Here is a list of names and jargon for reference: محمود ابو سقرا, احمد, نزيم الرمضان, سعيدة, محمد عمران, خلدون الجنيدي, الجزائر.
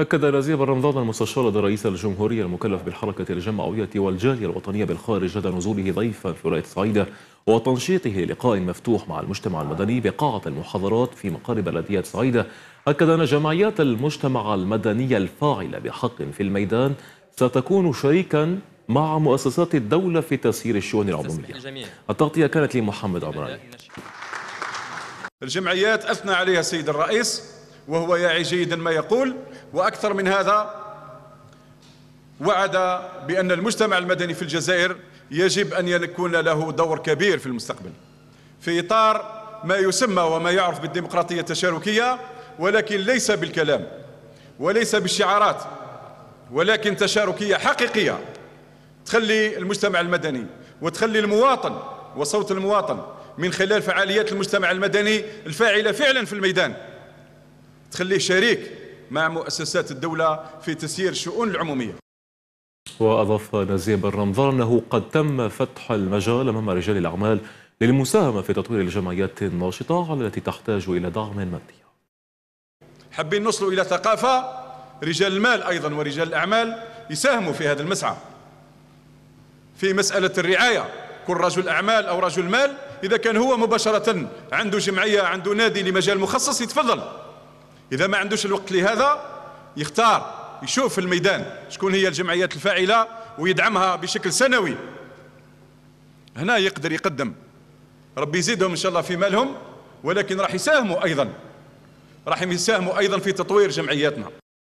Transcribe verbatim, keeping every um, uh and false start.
أكد نزيم الرمضان المستشار لرئيس الجمهورية المكلف بالحركة الجمعوية والجالية الوطنية بالخارج لدى نزوله ضيفا في ولاية سعيدة وتنشيطه لقاء مفتوح مع المجتمع المدني بقاعة المحاضرات في مقر بلدية سعيدة، أكد أن جمعيات المجتمع المدني الفاعلة بحق في الميدان ستكون شريكا مع مؤسسات الدولة في تسيير الشؤون العمومية. التغطية كانت لمحمد عمران. الجمعيات أثنى عليها السيد الرئيس وهو يعي جيدا ما يقول، وأكثر من هذا وعد بأن المجتمع المدني في الجزائر يجب أن يكون له دور كبير في المستقبل في إطار ما يسمى وما يعرف بالديمقراطية التشاركية، ولكن ليس بالكلام وليس بالشعارات، ولكن تشاركية حقيقية تخلي المجتمع المدني وتخلي المواطن وصوت المواطن من خلال فعاليات المجتمع المدني الفاعلة فعلا في الميدان تخليه شريك مع مؤسسات الدولة في تسيير الشؤون العمومية. وأضاف نزيم الرمضان أنه قد تم فتح المجال أمام رجال الأعمال للمساهمة في تطوير الجمعيات الناشطة التي تحتاج إلى دعم مادي. حابين نوصلوا إلى ثقافة رجال المال أيضا ورجال الأعمال يساهموا في هذا المسعى في مسألة الرعاية. كل رجل أعمال أو رجل مال إذا كان هو مباشرة عنده جمعية عنده نادي لمجال مخصص يتفضل، إذا ما عندوش الوقت لهذا يختار يشوف في الميدان شكون هي الجمعيات الفاعلة ويدعمها بشكل سنوي. هنا يقدر يقدم، ربي يزيدهم إن شاء الله في مالهم، ولكن راح يساهموا أيضا راح يساهموا أيضا في تطوير جمعياتنا.